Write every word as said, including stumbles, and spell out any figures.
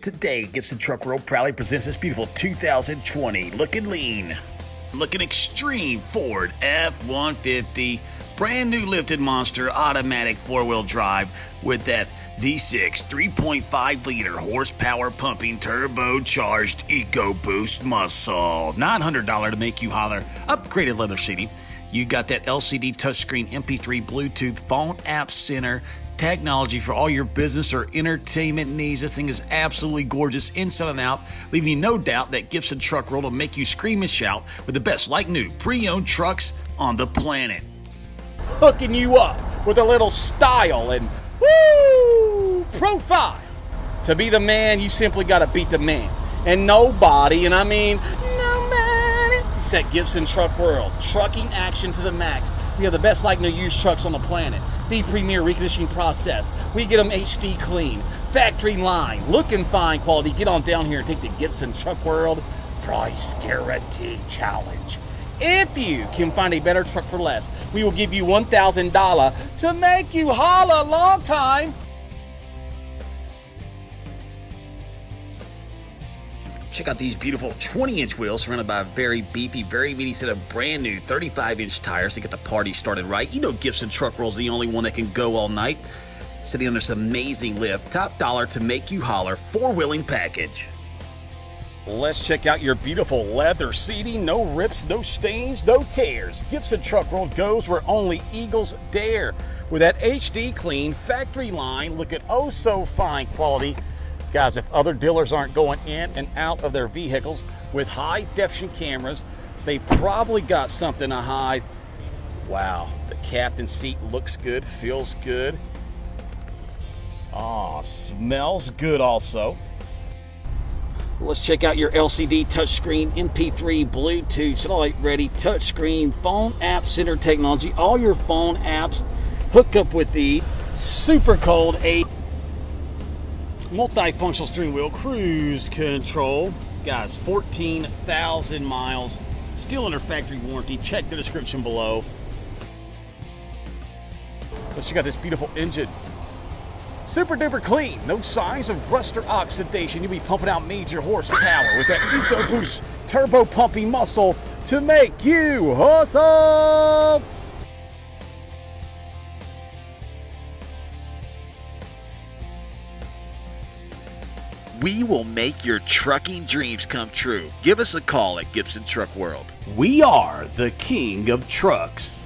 Today, Gibson Truck World proudly presents this beautiful two thousand twenty looking lean, looking extreme Ford F one fifty, brand new lifted monster automatic four-wheel drive with that V six three point five liter horsepower pumping turbocharged EcoBoost muscle. nine hundred dollars to make you holler. Upgraded leather seating. You got that L C D touchscreen, M P three, Bluetooth, phone app center, technology for all your business or entertainment needs. This thing is absolutely gorgeous inside and out, leaving you no doubt that Gibson Truck World will make you scream and shout with the best like new pre-owned trucks on the planet. Hooking you up with a little style and woo profile. To be the man, you simply got to beat the man. And nobody, and I mean at Gibson Truck World, trucking action to the max. We have the best like new used trucks on the planet, the premier reconditioning process. We get them H D clean, factory line, looking fine quality. Get on down here and take the Gibson Truck World price guarantee challenge. If you can find a better truck for less, we will give you one thousand dollars to make you holla long time. Check out these beautiful twenty inch wheels surrounded by a very beefy, very meaty set of brand new thirty-five inch tires to get the party started right. You know Gibson Truck World's the only one that can go all night. Sitting on this amazing lift, top dollar to make you holler, four-wheeling package. Let's check out your beautiful leather seating. No rips, no stains, no tears. Gibson Truck World goes where only eagles dare. With that H D clean factory line, look at oh so fine quality. Guys, if other dealers aren't going in and out of their vehicles with high definition cameras, they probably got something to hide. Wow, the captain's seat looks good, feels good. Ah, smells good also. Let's check out your L C D touchscreen, M P three, Bluetooth, satellite ready, touchscreen, phone app center technology, all your phone apps. Hook up with the super cold eight. Multifunctional steering wheel, cruise control. Guys, fourteen thousand miles, still under factory warranty. Check the description below. Let's check out this beautiful engine. Super duper clean, no signs of rust or oxidation. You'll be pumping out major horsepower with that EcoBoost turbo pumping muscle to make you hustle. We will make your trucking dreams come true. Give us a call at Gibson Truck World. We are the king of trucks.